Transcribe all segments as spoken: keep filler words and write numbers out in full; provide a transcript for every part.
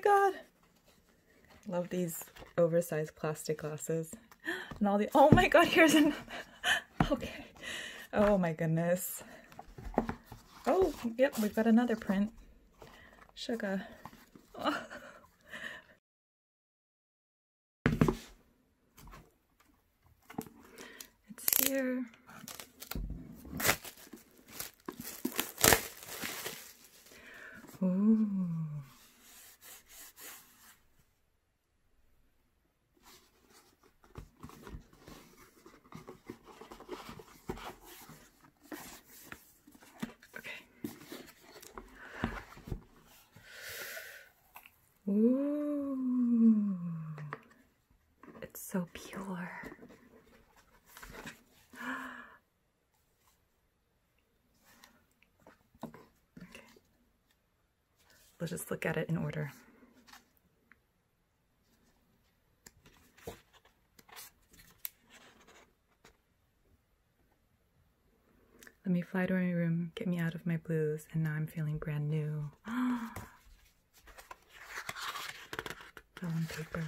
god. Love these oversized plastic glasses. And all the, oh my god, here's another. Okay. Oh my goodness. Oh, yep, we've got another print. Suga. Oh. It's here. Ooh. Ooh, it's so pure. Okay, let's just look at it in order. Let me fly to my room, get me out of my blues, and now I'm feeling brand new. On paper.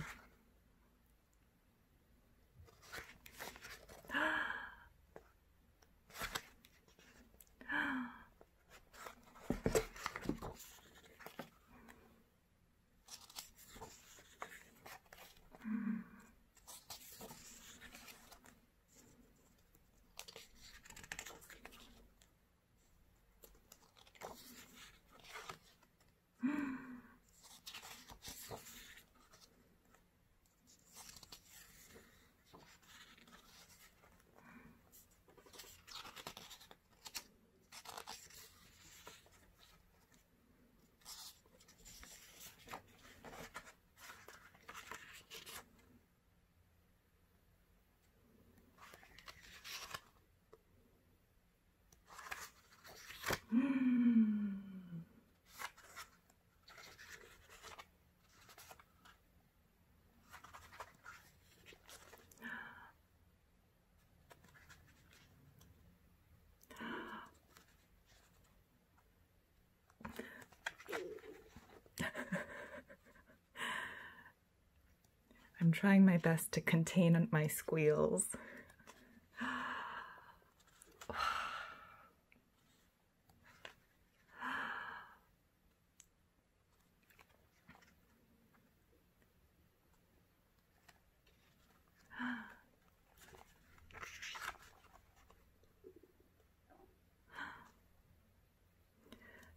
I'm trying my best to contain my squeals.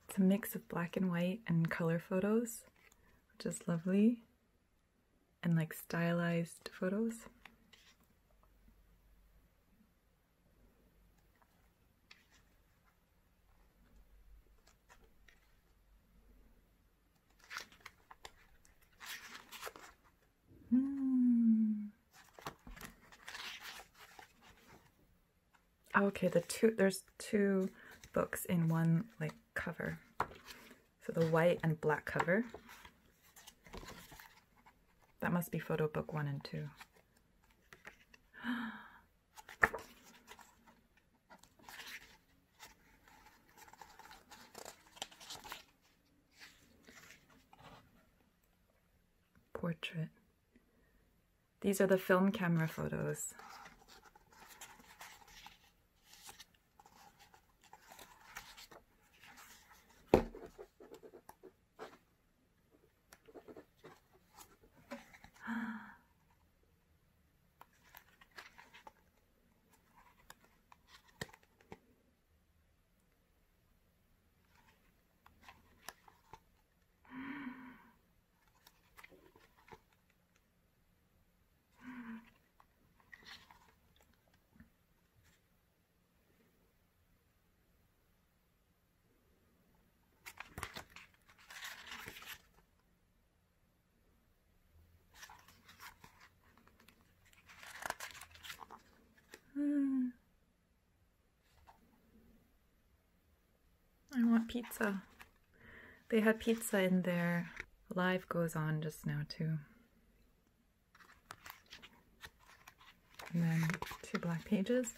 It's a mix of black and white and color photos, which is lovely. And like stylized photos. Mm. Oh, okay, the two there's two books in one like cover. So the white and black cover. That must be photo book one and two. Portrait. These are the film camera photos. Pizza. They had pizza in there. Live goes on just now too. And then two black pages.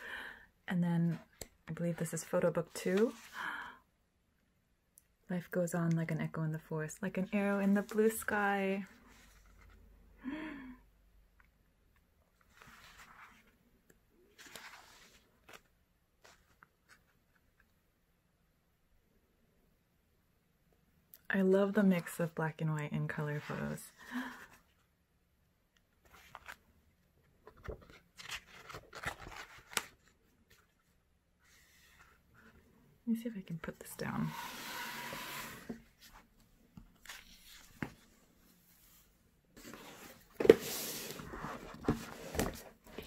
And then I believe this is photo book two. Life goes on like an echo in the forest, like an arrow in the blue sky. I love the mix of black and white and color photos. Let me see if I can put this down.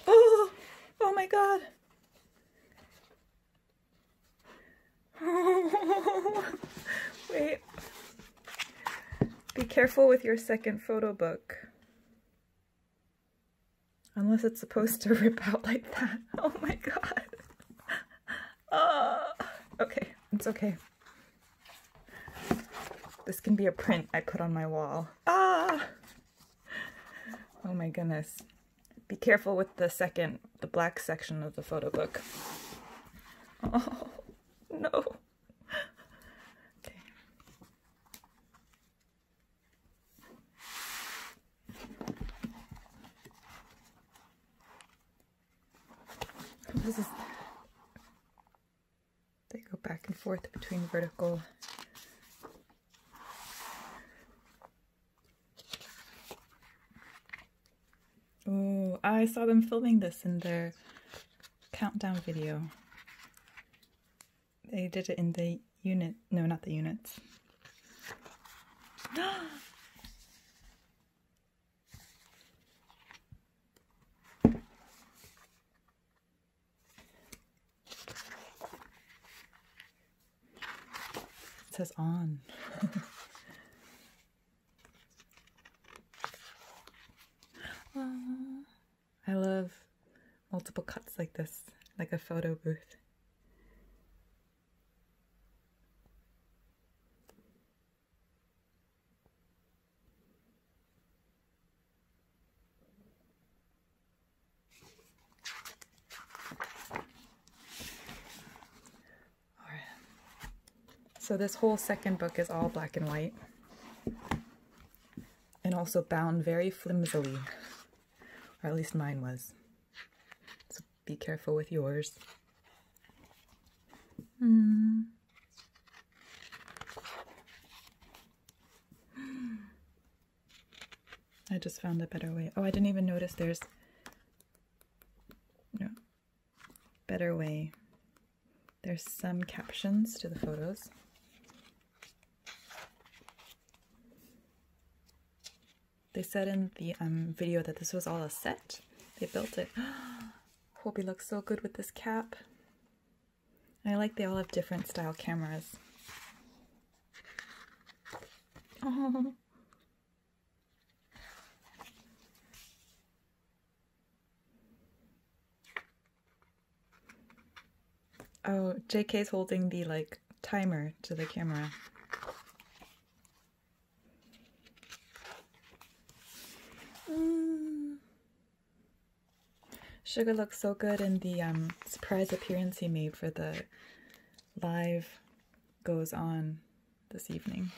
Oh! Oh my god! Oh! Wait. Be careful with your second photo book. Unless it's supposed to rip out like that. Oh my god! Oh! Okay, it's okay. This can be a print I put on my wall. Ah! Oh my goodness. Be careful with the second, the black section of the photo book. Oh, no. Okay. This is... They go back and forth between vertical. Ooh, I saw them filming this in their countdown video. They did it in the unit. No, not the units. Says on. I love multiple cuts like this, like a photo booth. So this whole second book is all black and white, and also bound very flimsily, or at least mine was. So be careful with yours. Mm. I just found a better way. Oh, I didn't even notice there's no better way. There's some captions to the photos. They said in the um, video that this was all a set. They built it. Hobie looks so good with this cap. And I like they all have different style cameras. Oh. Oh, J K's holding the like timer to the camera. Mm. Suga looks so good in the um, surprise appearance he made for the live goes on this evening.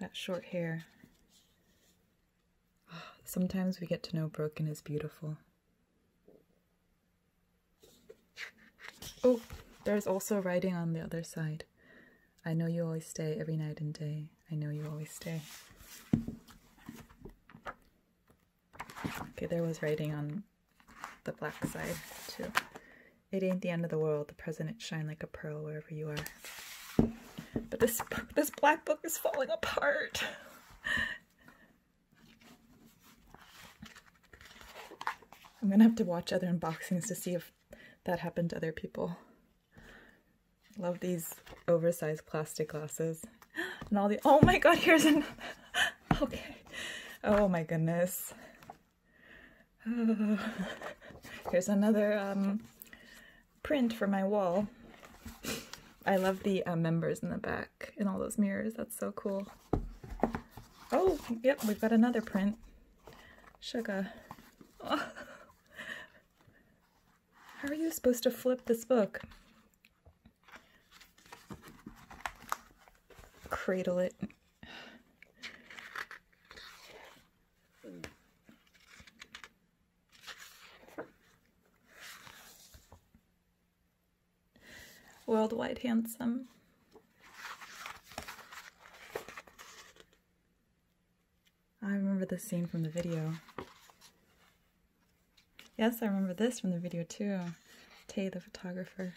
That short hair. Sometimes we get to know broken is beautiful. Oh, there's also writing on the other side. I know you always stay every night and day. I know you always stay. Okay, there was writing on the black side too. It ain't the end of the world. The present shine like a pearl wherever you are. But this this black book is falling apart. I'm gonna have to watch other unboxings to see if that happened to other people. Love these oversized plastic glasses. And all the- oh my god, here's an- okay. Oh my goodness. Oh. Here's another um, print for my wall. I love the uh, members in the back and all those mirrors. That's so cool. Oh, yep, we've got another print. Suga. Oh. How are you supposed to flip this book? cradle it. Worldwide handsome. I remember this scene from the video. Yes, I remember this from the video too. Tay, the photographer.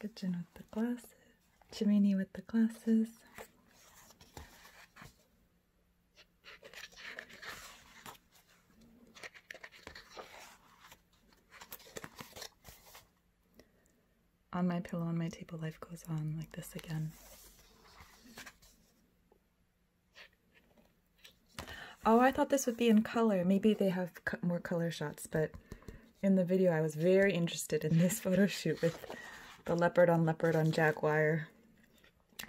Good Jin with the glasses. Jimini with the glasses. On my pillow, on my table, life goes on, like this again. Oh, I thought this would be in color. Maybe they have more color shots, but in the video I was very interested in this photo shoot with the leopard on leopard on jaguar.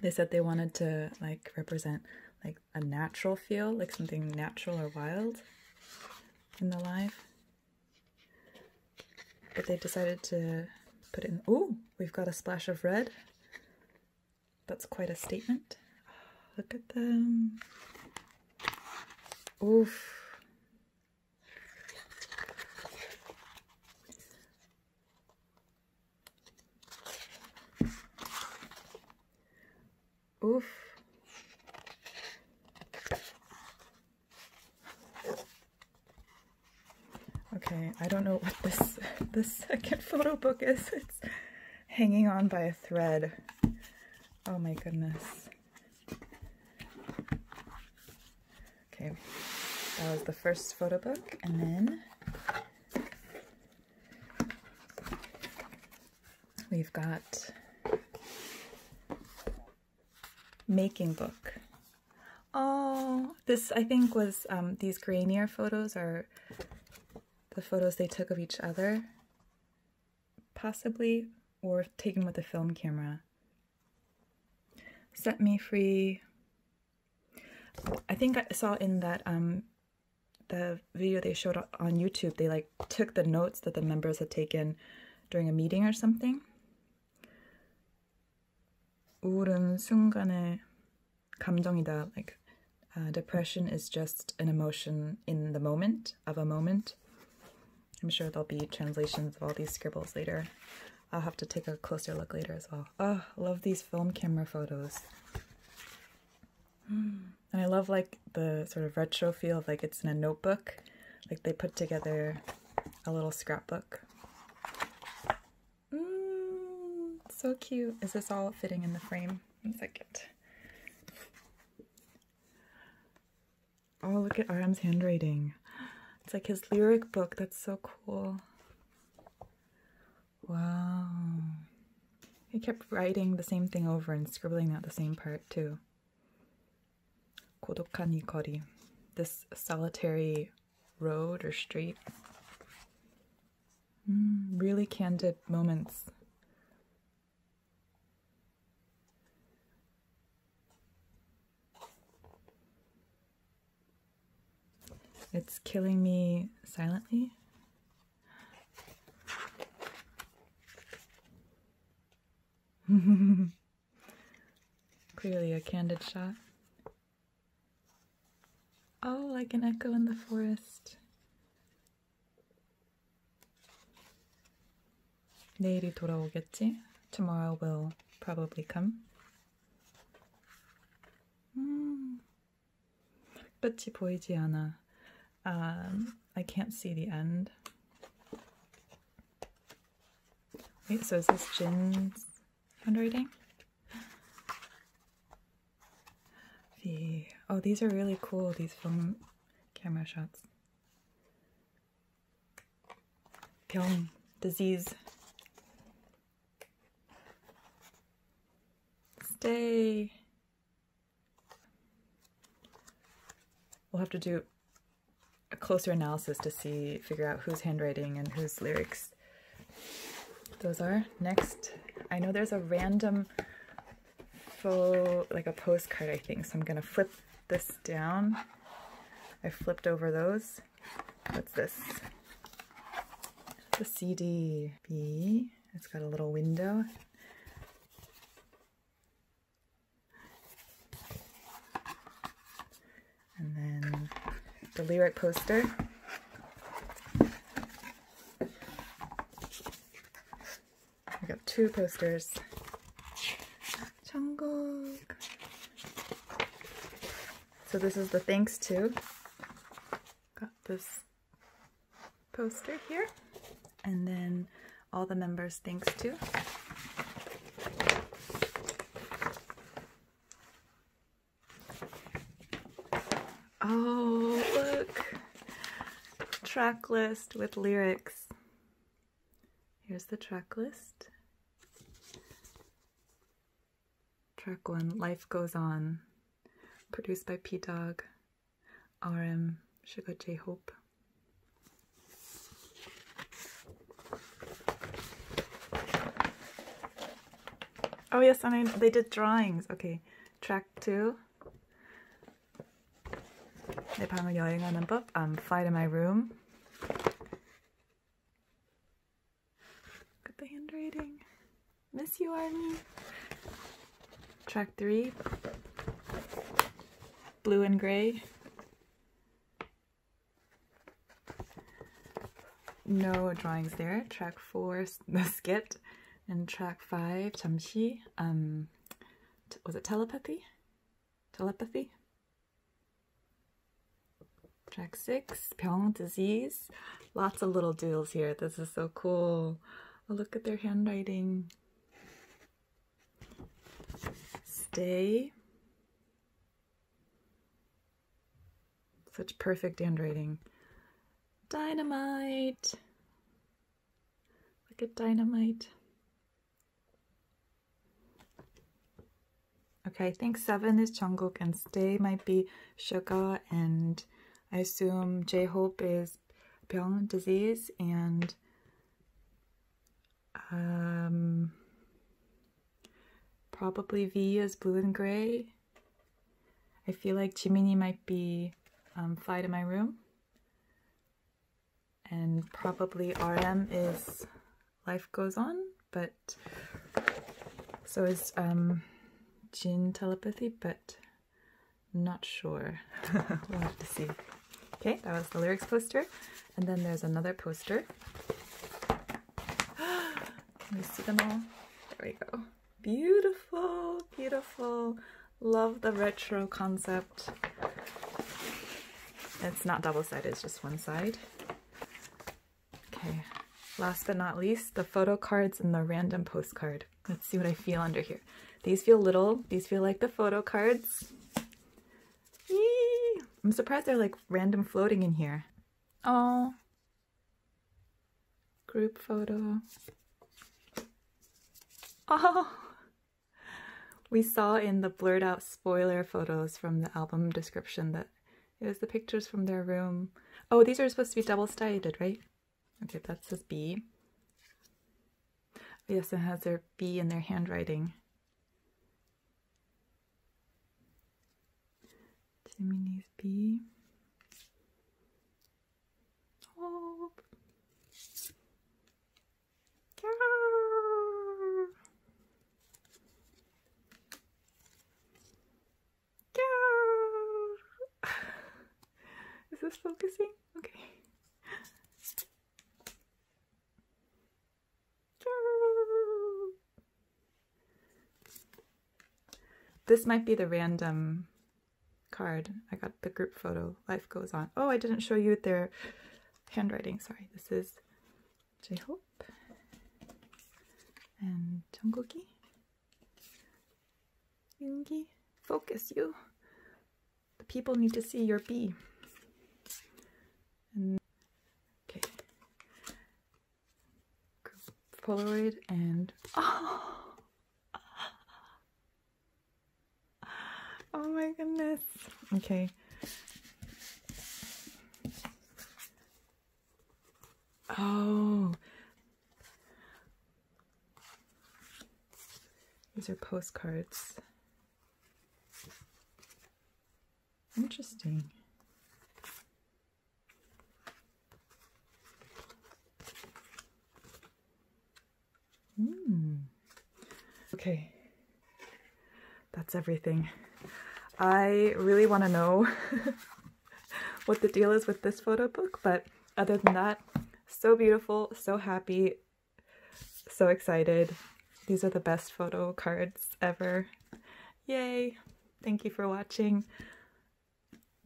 They said they wanted to like represent like a natural feel, like something natural or wild in the live. But they decided to put it in. Ooh, we've got a splash of red. That's quite a statement. Oh, look at them. Oof. Oof. Okay, I don't know what this this second photo book is. It's hanging on by a thread. Oh my goodness. Okay, that was the first photo book, and then we've got making book. Oh, this I think was um, these grainier photos are the photos they took of each other, possibly, or taken with a film camera. Set me free. I think I saw in that um, the video they showed on YouTube, they like took the notes that the members had taken during a meeting or something. 우울은 순간의 감정이다. Like uh, depression is just an emotion in the moment of a moment. I'm sure there'll be translations of all these scribbles later. I'll have to take a closer look later as well. Oh, I love these film camera photos. And I love like the sort of retro feel of like it's in a notebook. Like they put together a little scrapbook. Mm, so cute. Is this all fitting in the frame? One second. Oh, look at R M's handwriting. It's like his lyric book. That's so cool. Wow. He kept writing the same thing over and scribbling out the same part too. 고독한 이 거리. This solitary road or street. Mm, really candid moments. It's killing me silently. Clearly a candid shot. Oh, like an echo in the forest. 내일이 돌아오겠지? Tomorrow will probably come. Mm. 끝이 보이지 않아. Um, I can't see the end. Wait, so is this Jin's handwriting? V. Oh, these are really cool, these film camera shots. Pyeong disease. Stay. We'll have to do a closer analysis to see, figure out whose handwriting and whose lyrics those are. Next, I know there's a random faux, like a postcard I think, so I'm gonna flip this down. I flipped over those. What's this? the C D? B. It's got a little window. And then the lyric poster. We got two posters. Jungkook. So this is the thanks to. Got this poster here. And then all the members thanks to. Oh, look! Track list with lyrics. Here's the track list. Track one, Life Goes On. Produced by P Dog, R M, Suga, J-Hope. Oh yes, and I, they did drawings. Okay, track two. 내 밤을 여행하는 법. Um, fly to my room. Look at the handwriting. Miss you, Army. Track three. Blue and gray. No drawings there. Track four, the skit. And track five, 잠시, um, was it telepathy? Telepathy? Track six, Pyeong disease. Lots of little doodles here. This is so cool. Oh, look at their handwriting. Stay. Such perfect handwriting. Dynamite. Look at Dynamite. Okay, I think seven is Jungkook and Stay might be Suga, and I assume J-Hope is Pyeong disease, and um, probably V is blue and gray. I feel like Jimini might be um, Fly to My Room, and probably R M is Life Goes On, but so is um. Jin telepathy, but not sure. We'll have to see. Okay, that was the lyrics poster, and then there's another poster. Can you see them all? There we go. Beautiful, beautiful. Love the retro concept. It's not double-sided, it's just one side. Okay, last but not least, the photo cards and the random postcard. Let's see what I feel under here. These feel little. These feel like the photo cards. Yee! I'm surprised they're like random floating in here. Oh, group photo. Oh, we saw in the blurred out spoiler photos from the album description that it was the pictures from their room. Oh, these are supposed to be double-sided, right? Okay, that says B. Yes, it has their B in their handwriting. Jimini's B. Oh. Is this focusing? Okay. This might be the random card. I got the group photo. Life Goes On. Oh, I didn't show you their handwriting. Sorry. This is J-Hope and Jungkooki. Yoongi, focus you. The people need to see your B. And, okay. Group Polaroid and oh. Oh my goodness. Okay. Oh. These are postcards. Interesting. Mm. Okay, that's everything. I really want to know what the deal is with this photo book, but other than that, so beautiful, so happy, so excited. These are the best photo cards ever. Yay! Thank you for watching.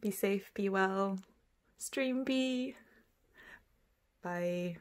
Be safe, be well, stream B. Bye.